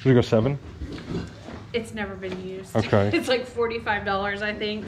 Should we go 7? It's never been used. Okay. It's like $45, I think.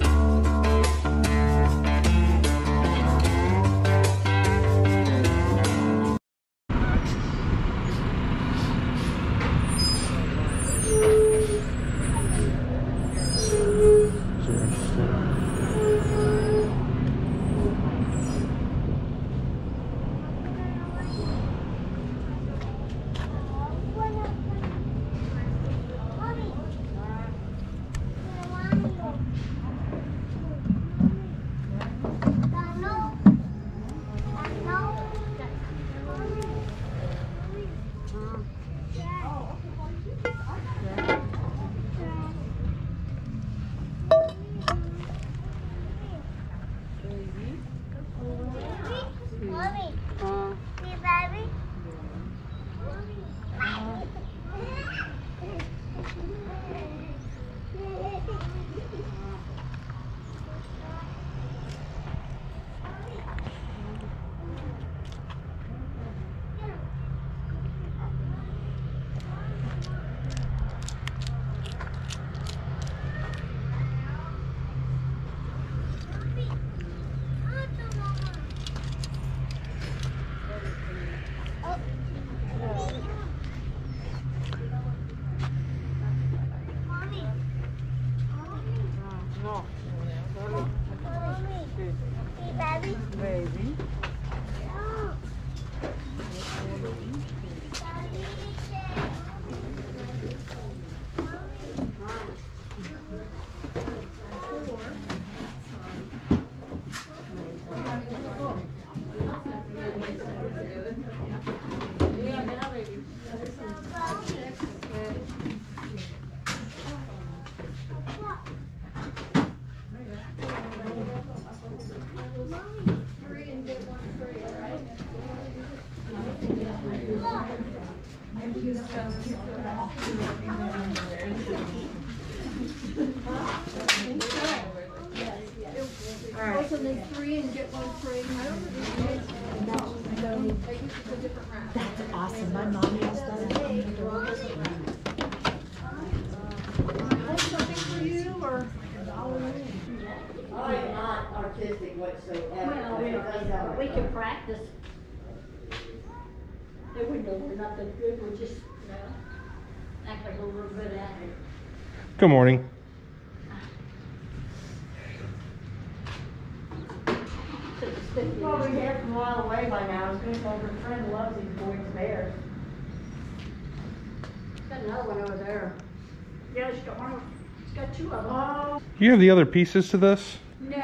That's awesome. My mom has that. Something for you, or? I am not artistic whatsoever. Well, we can practice. They wouldn't know we're not that good. We're just, you know, act like we're good at it. Good morning. Probably half a mile away by now. I was going to go over. A friend loves these boys' bears. Got another one over there. Yeah, it's got 2 of them. Oh. Do you have the other pieces to this? No,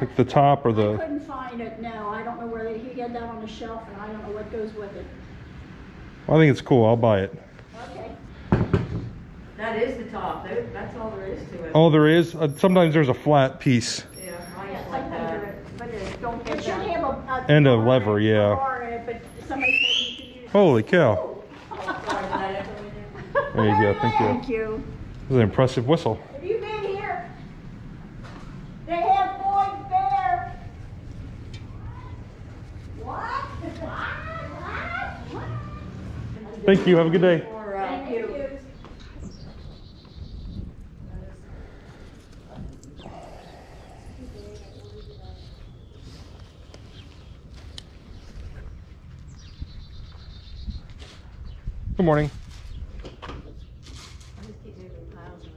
like the top or the. I couldn't find it. No, I don't know where he had that on the shelf, and I don't know what goes with it. Well, I think it's cool. I'll buy it. Okay. That is the top. That's all there is to it. Oh, there is. Sometimes there's a flat piece. Yeah, I like that. Don't get that. Have a lever, yeah. Holy cow. There you go, thank you. That was an impressive whistle. Have you been here? They have boys there. What? Thank you, have a good day. Thank you. Good morning. I just keep moving piles around.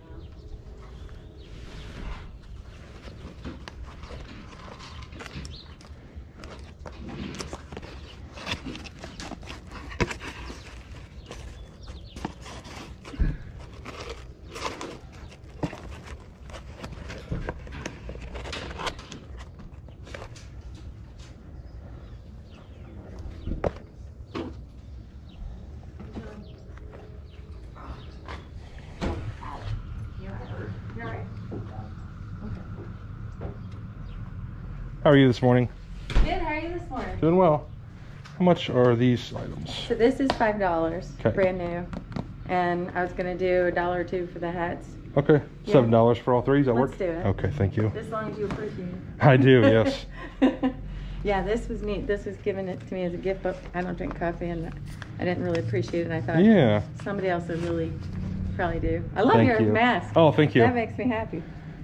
How are you this morning? Good, how are you this morning? Doing well. How much are these items? So this is $5, okay. Brand new. And I was gonna do $1 or $2 for the hats. Okay, yeah. $7 for all 3, does that work? Let's do it. Okay, thank you. As long as you appreciate it. I do, yes. Yeah, this was neat. This was given it to me as a gift, but I don't drink coffee, and I didn't really appreciate it. And I thought, yeah, somebody else would really probably do. I love your mask. Oh, thank you. That makes me happy.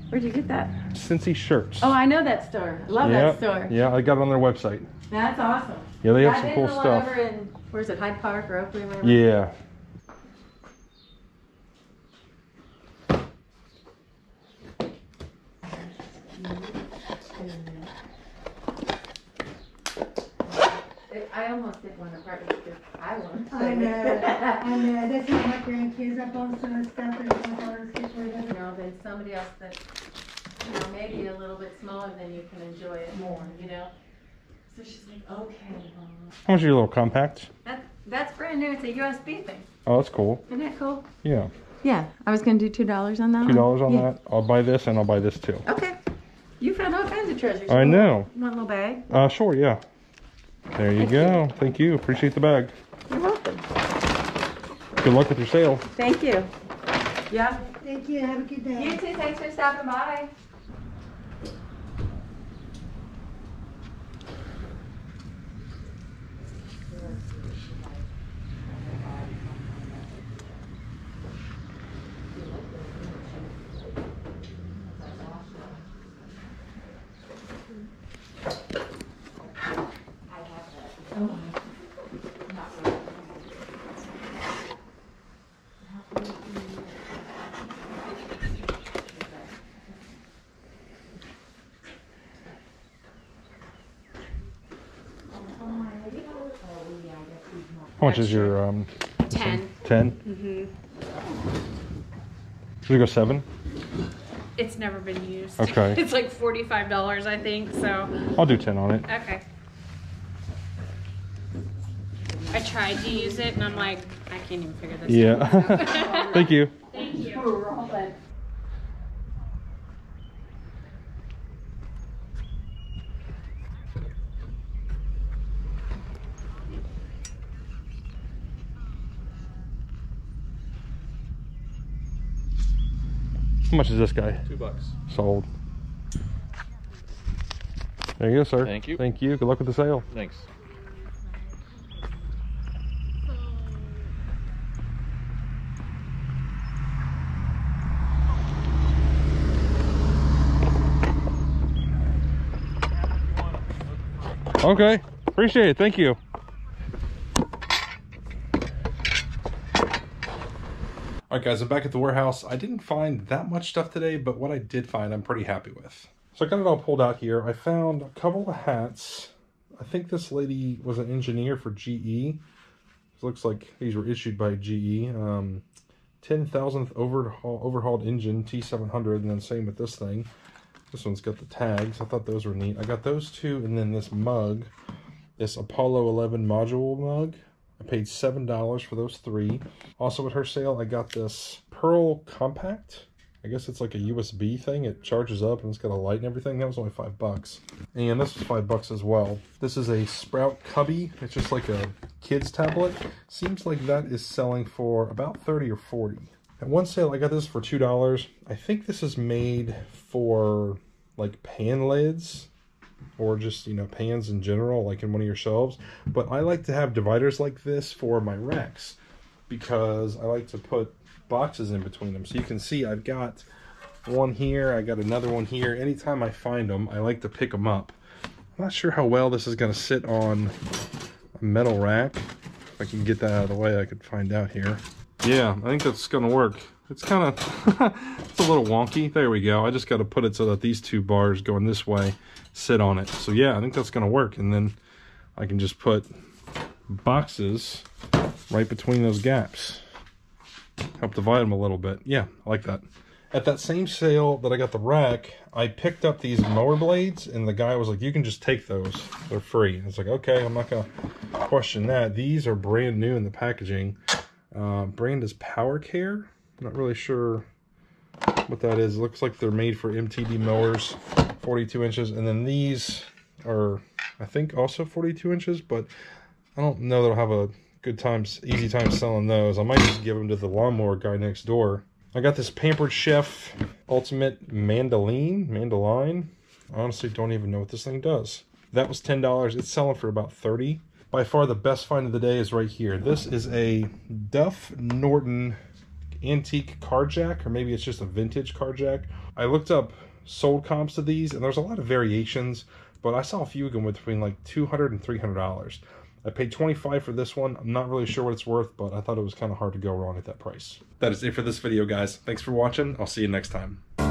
Where'd you get that? Cincy Shirts. Oh, I know that store. I love that store. Yeah, I got it on their website. That's awesome. Yeah, they have some cool stuff. Over in, where's it, Hyde Park or Oakley? Whatever. Yeah. I almost did one apartment because I won. I know. I know. That's how my grandkids. I bought some of the stuff that my daughter's kids were doing. No, then somebody else that, you know, maybe a little bit smaller, then you can enjoy it more, you know? So she's like, okay. How much is your little compact? That's brand new. It's a USB thing. Oh, that's cool. Isn't that cool? Yeah. Yeah. I was going to do $2 on that. $2 on that? I'll buy this and I'll buy this too. Okay. You found all kinds of treasures. I know. Want a little bag? Sure, yeah. There you go. Thank you. Appreciate the bag. You're welcome. Good luck with your sale. Thank you. Yeah. Thank you. Have a good day. You too. Thanks for stopping by. How much is your 10? Mm-hmm. Should we go 7? It's never been used. Okay. It's like $45, I think. So I'll do 10 on it. Okay. I tried to use it, and I'm like, I can't even figure this out. Yeah. Thank you. Thank you. How much is this guy? $2. Sold. There you go, sir. Thank you. Thank you. Good luck with the sale. Thanks. Okay. Appreciate it. Thank you. Alright guys, I'm back at the warehouse. I didn't find that much stuff today, but what I did find I'm pretty happy with. So I got it all pulled out here. I found a couple of hats. I think this lady was an engineer for GE. It looks like these were issued by GE. 10,000th overhauled engine, T700, and then same with this thing. This one's got the tags. I thought those were neat. I got those two, and then this mug. This Apollo 11 module mug. I paid $7 for those three. Also at her sale, I got this Pearl Compact. I guess it's like a USB thing. It charges up and it's got a light and everything. That was only $5. And this was $5 as well. This is a Sprout Cubby. It's just like a kid's tablet. Seems like that is selling for about $30 or $40. At one sale, I got this for $2. I think this is made for like pan lids, or just, you know, pans in general, like in one of your shelves. But I like to have dividers like this for my racks because I like to put boxes in between them. So you can see I've got one here, I got another one here. Anytime I find them, I like to pick them up. I'm not sure how well this is going to sit on a metal rack. If I can get that out of the way, I could find out here. Yeah, I think that's going to work. It's kind of, it's a little wonky. There we go. I just got to put it so that these two bars going this way sit on it. So yeah, I think that's going to work. And then I can just put boxes right between those gaps. Help divide them a little bit. Yeah, I like that. At that same sale that I got the rack, I picked up these mower blades, and the guy was like, you can just take those. They're free. I was like, okay, I'm not going to question that. These are brand new in the packaging. Brand is PowerCare. I'm not really sure what that is. It looks like they're made for MTD mowers, 42 inches. And then these are, I think, also 42 inches, but I don't know that I'll have a good time, easy time selling those. I might just give them to the lawnmower guy next door. I got this Pampered Chef Ultimate Mandoline. I honestly don't even know what this thing does. That was $10. It's selling for about $30. By far the best find of the day is right here. This is a Duff Norton antique card jack, or maybe it's just a vintage card jack. I looked up sold comps of these, and there's a lot of variations, but I saw a few going between like $200 and $300. I paid $25 for this one. I'm not really sure what it's worth, but I thought it was kind of hard to go wrong at that price. That is it for this video, guys. Thanks for watching. I'll see you next time.